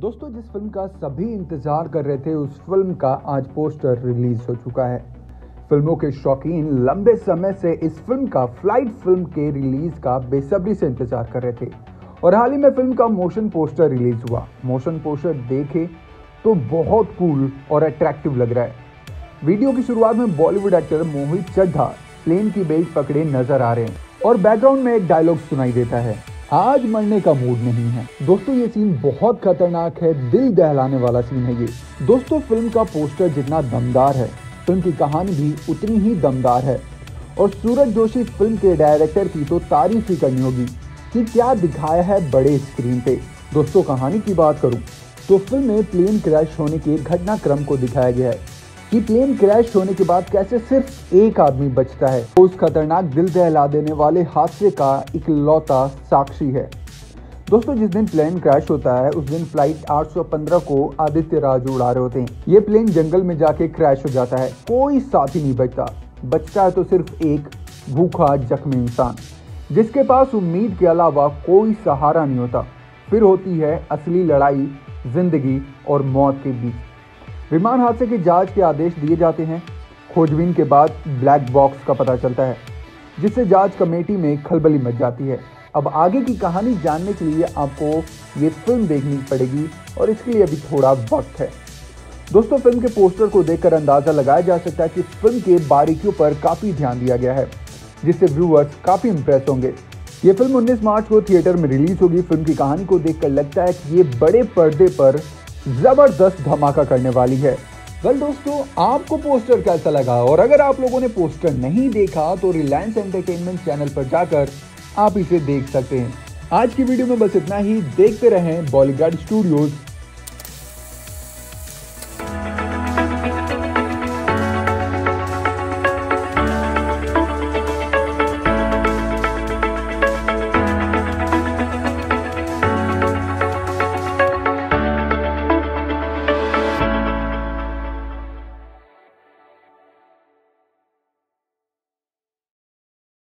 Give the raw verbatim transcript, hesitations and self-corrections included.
दोस्तों, जिस फिल्म का सभी इंतजार कर रहे थे उस फिल्म का आज पोस्टर रिलीज हो चुका है। फिल्मों के शौकीन लंबे समय से इस फिल्म का फ्लाइट फिल्म के रिलीज का बेसब्री से इंतजार कर रहे थे और हाल ही में फिल्म का मोशन पोस्टर रिलीज हुआ। मोशन पोस्टर देखे तो बहुत कूल और अट्रैक्टिव लग रहा है। वीडियो की शुरुआत में बॉलीवुड एक्टर मोहित चड्ढा प्लेन की बेल्ट पकड़े नजर आ रहे हैं और बैकग्राउंड में एक डायलॉग सुनाई देता है, आज मरने का मूड नहीं है। दोस्तों, ये सीन बहुत खतरनाक है, दिल दहलाने वाला सीन है ये। दोस्तों, फिल्म का पोस्टर जितना दमदार है, फिल्म की कहानी भी उतनी ही दमदार है और सूरज जोशी फिल्म के डायरेक्टर की तो तारीफ ही करनी होगी कि क्या दिखाया है बड़े स्क्रीन पे। दोस्तों, कहानी की बात करूं तो फिल्म में प्लेन क्रैश होने के घटनाक्रम को दिखाया गया है कि प्लेन क्रैश होने के बाद कैसे सिर्फ एक आदमी बचता है, उस खतरनाक दिल दहला देने वाले हादसे का इकलौता साक्षी है। दोस्तों, जिस दिन प्लेन क्रैश होता है उस दिन फ्लाइट आठ सौ पंद्रह को आदित्य राज उड़ा रहे होते हैं। ये प्लेन जंगल में जाके क्रैश हो जाता है, कोई साथी नहीं बचता, बचता है तो सिर्फ एक भूखा जख्मी इंसान जिसके पास उम्मीद के अलावा कोई सहारा नहीं होता। फिर होती है असली लड़ाई जिंदगी और मौत के बीच। विमान हादसे की जांच के आदेश दिए जाते हैं। खोजबीन के बाद ब्लैक बॉक्स का पता चलता है जिससे जांच कमेटी में खलबली मच जाती है। अब आगे की कहानी जानने के लिए आपको ये फिल्म देखनी पड़ेगी और इसके लिए अभी थोड़ा वक्त है। दोस्तों, फिल्म के पोस्टर को देखकर अंदाज़ा लगाया जा सकता है कि फिल्म के बारीकियों पर काफ़ी ध्यान दिया गया है जिससे व्यूअर्स काफ़ी इंप्रेस होंगे। ये फिल्म उन्नीस मार्च को थिएटर में रिलीज होगी। फिल्म की कहानी को देखकर लगता है कि ये बड़े पर्दे पर जबरदस्त धमाका करने वाली है। वेल दोस्तों, आपको पोस्टर कैसा लगा? और अगर आप लोगों ने पोस्टर नहीं देखा तो रिलायंस एंटरटेनमेंट चैनल पर जाकर आप इसे देख सकते हैं। आज की वीडियो में बस इतना ही। देखते रहें बॉलीग्राड स्टूडियोज।